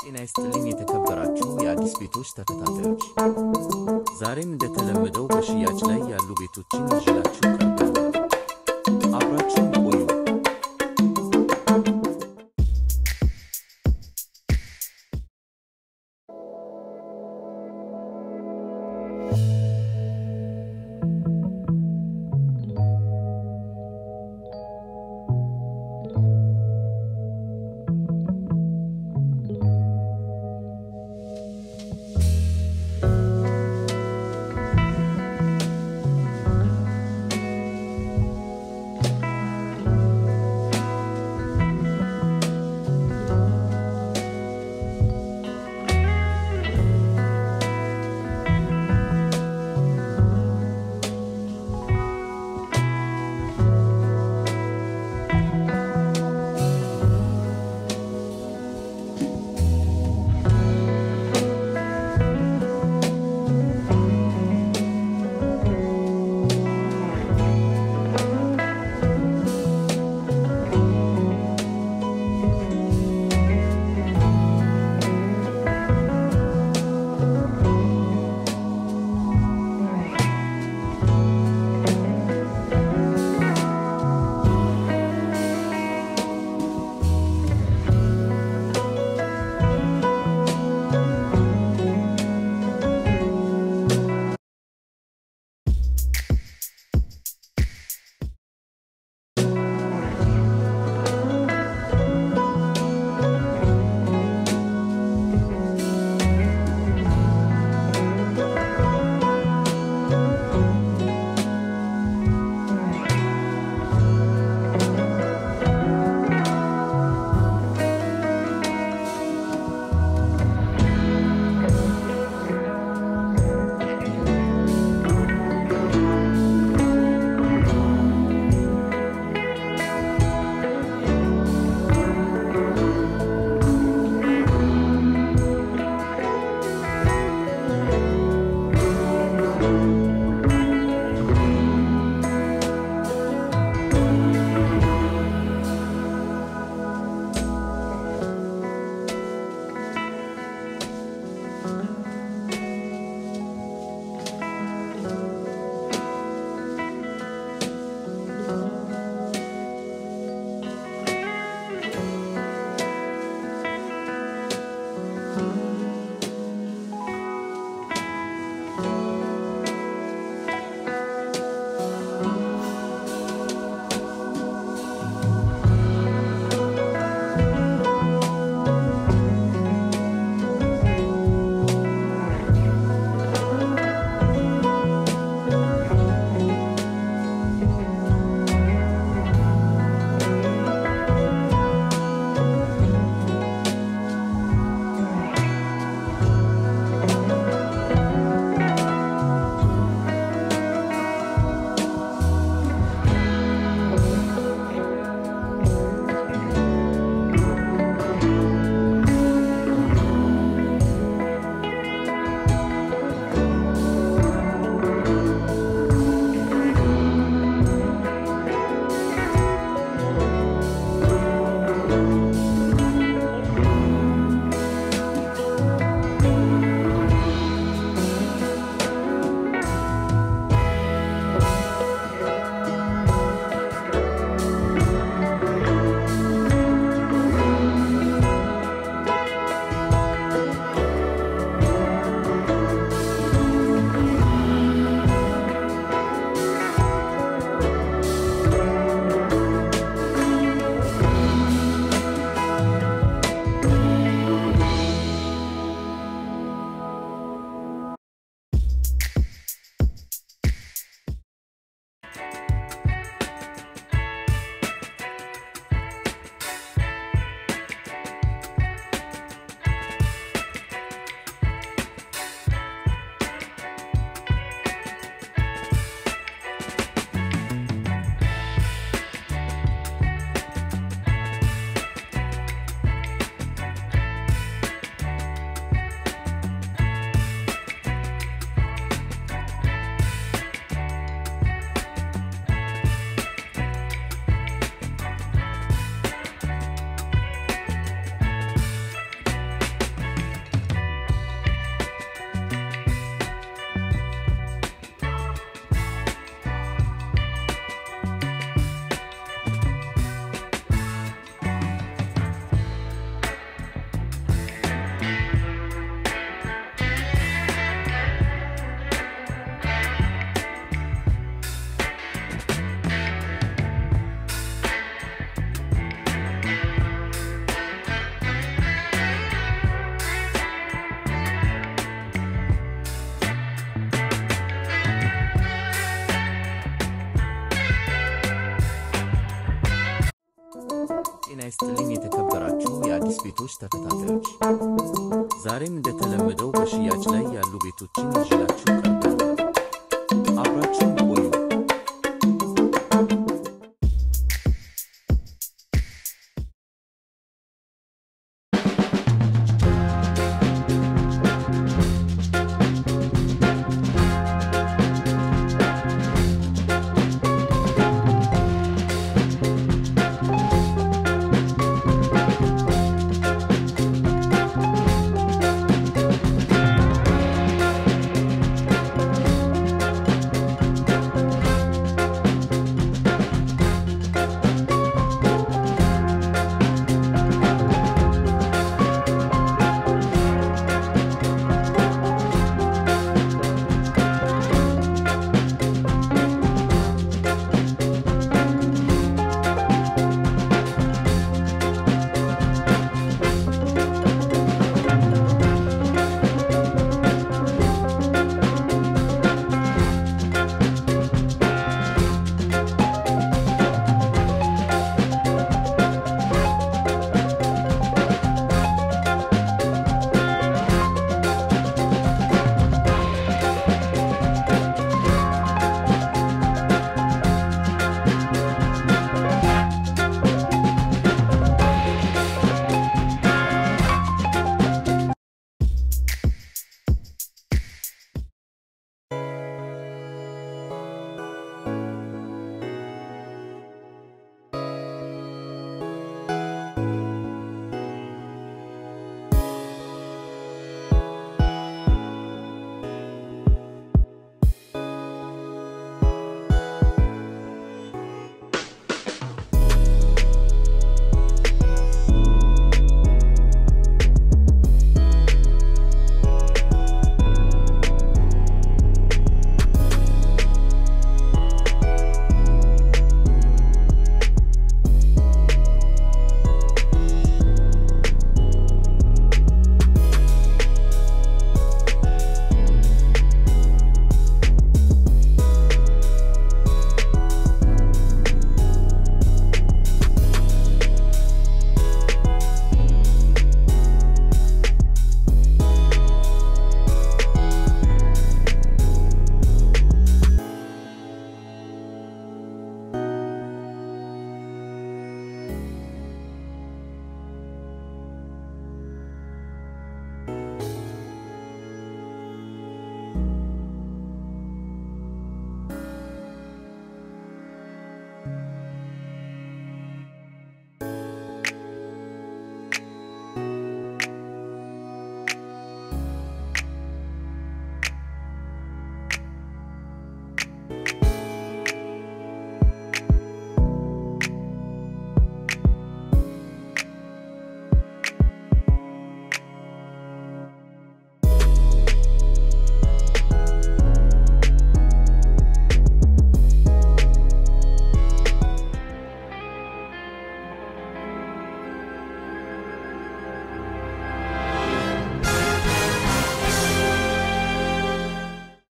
ጤና ይስጥልኝ የተከበራችሁ የአዲስ ቤቶች ተከታታዮች ዛሬም እንደተለመደው በሽያጭ ላይ ያሉ ቤቶችን ይዤላችሁ ቀርቤያለሁ አብራችሁን ቆዩ ቤቶች ተከታታዮች ዛሬም እንደተለመደው በሽያጭ ላይ ያሉ ቤቶችን ይዤላችሁ ቀርባለሁ። አብራችሁን